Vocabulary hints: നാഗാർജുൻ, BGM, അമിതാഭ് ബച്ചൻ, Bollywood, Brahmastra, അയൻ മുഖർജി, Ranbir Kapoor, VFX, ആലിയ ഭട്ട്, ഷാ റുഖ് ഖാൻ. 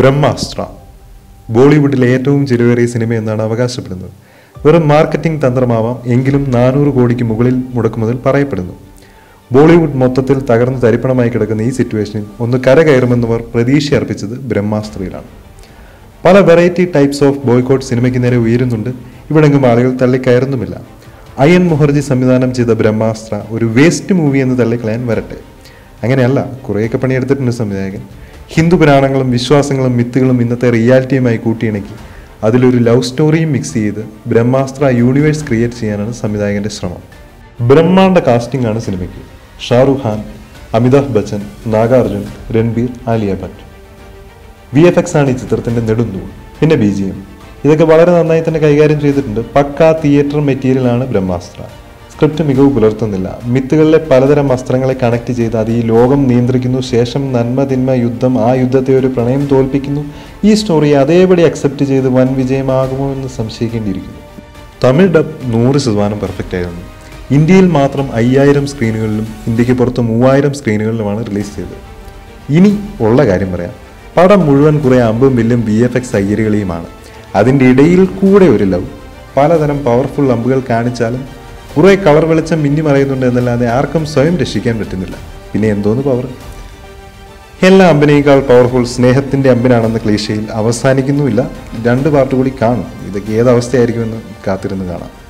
Brahmastra, ബോളിവുഡിലെ ഏറ്റവും ചിലവേറിയ സിനിമയെന്നാണ് അവകാശപ്പെടുന്നത്. വെറും മാർക്കറ്റിംഗ് തന്ത്രമാവാം, എങ്കിലും 400 കോടിക്ക് മുകളിൽ മുടക്കുമുതൽ പറയപ്പെടുന്നു. ബോളിവുഡ് മൊത്തത്തിൽ തകർന്ന് തരിപ്പണമായി കിടക്കുന്ന ഈ സിറ്റുവേഷനിൽ ഒന്ന് കരകയറുമെന്നവർ പ്രതീക്ഷയർപ്പിച്ചത് ബ്രഹ്മാസ്ത്രയിലാണ്. പല വെറൈറ്റി ടൈപ്സ് ഓഫ് ബോയ്ക്കോട്ട് സിനിമയ്ക്ക് നേരെ ഉയരുന്നുണ്ട്, ഇവിടെങ്ങും ആളുകൾ തള്ളിക്കയറുന്നുമില്ല. അയൻ മുഖർജി സംവിധാനം ചെയ്ത ബ്രഹ്മാസ്ത്ര ഒരു വേസ്റ്റ് മൂവി എന്ന് തള്ളിക്കളയാൻ വരട്ടെ. അങ്ങനെയല്ല, കുറേയൊക്കെ പണിയെടുത്തിട്ടുണ്ട് സംവിധായകൻ. ഹിന്ദു പുരാണങ്ങളും വിശ്വാസങ്ങളും മിത്തുകളും ഇന്നത്തെ റിയാലിറ്റിയുമായി കൂട്ടിയിണക്കി അതിലൊരു ലവ് സ്റ്റോറിയും മിക്സ് ചെയ്ത് ബ്രഹ്മാസ്ത്ര യൂണിവേഴ്സ് ക്രിയേറ്റ് ചെയ്യാനാണ് സംവിധായകൻ്റെ ശ്രമം. ബ്രഹ്മാണ്ഡ കാസ്റ്റിംഗ് ആണ് സിനിമയ്ക്ക്. ഷാ റുഖ് ഖാൻ, അമിതാഭ് ബച്ചൻ, നാഗാർജുൻ, രൺബീർ, ആലിയ ഭട്ട്. VFX ആണ് ഈ ചിത്രത്തിൻ്റെ നെടുന്തൂൺ. പിന്നെ BGM. ഇതൊക്കെ വളരെ നന്നായി തന്നെ കൈകാര്യം ചെയ്തിട്ടുണ്ട്. പക്കാ തിയേറ്റർ മെറ്റീരിയലാണ് ബ്രഹ്മാസ്ത്ര. സ്ക്രിപ്റ്റ് മികവ് പുലർത്തുന്നില്ല. മിത്തുകളിലെ പലതരം വസ്ത്രങ്ങളെ കണക്ട് ചെയ്ത് അത് ഈ ലോകം നിയന്ത്രിക്കുന്നു. ശേഷം നന്മ തിന്മ യുദ്ധം, ആ യുദ്ധത്തെ ഒരു പ്രണയം തോൽപ്പിക്കുന്നു. ഈ സ്റ്റോറിയെ അതേപടി അക്സെപ്റ്റ് ചെയ്ത് വൻ വിജയമാകുമോ എന്ന് സംശയിക്കേണ്ടിയിരിക്കുന്നു. തമിഴ് ഡബ് 100% പെർഫെക്റ്റ് ആയിരുന്നു. ഇന്ത്യയിൽ മാത്രം 5000 സ്ക്രീനുകളിലും ഇന്ത്യക്ക് പുറത്ത് 3000 സ്ക്രീനുകളിലുമാണ് റിലീസ് ചെയ്തത്. ഇനി ഉള്ള കാര്യം പറയാം. പടം മുഴുവൻ കുറേ അമ്പും വില്ലും VFX അയ്യരുകളെയുമാണ്. അതിൻ്റെ ഇടയിൽ കൂടെ ഒരു ലവ്. പലതരം പവർഫുൾ അമ്പുകൾ കാണിച്ചാലും കുറേ കളർ വെളിച്ചം മിന്നിമറയുന്നുണ്ട് എന്നല്ലാതെ ആർക്കും സ്വയം രക്ഷിക്കാൻ പറ്റുന്നില്ല. പിന്നെ എന്തോന്ന് പവർ. എല്ലാ അമ്പനേക്കാൾ പവർഫുൾ സ്നേഹത്തിൻ്റെ അമ്പനാണെന്ന ക്ലീശയിൽ അവസാനിക്കുന്നുമില്ല. 2 പാർട്ട് കൂടി കാണും. ഇതൊക്കെ ഏതവസ്ഥയായിരിക്കുമെന്ന് കാത്തിരുന്ന് കാണാം.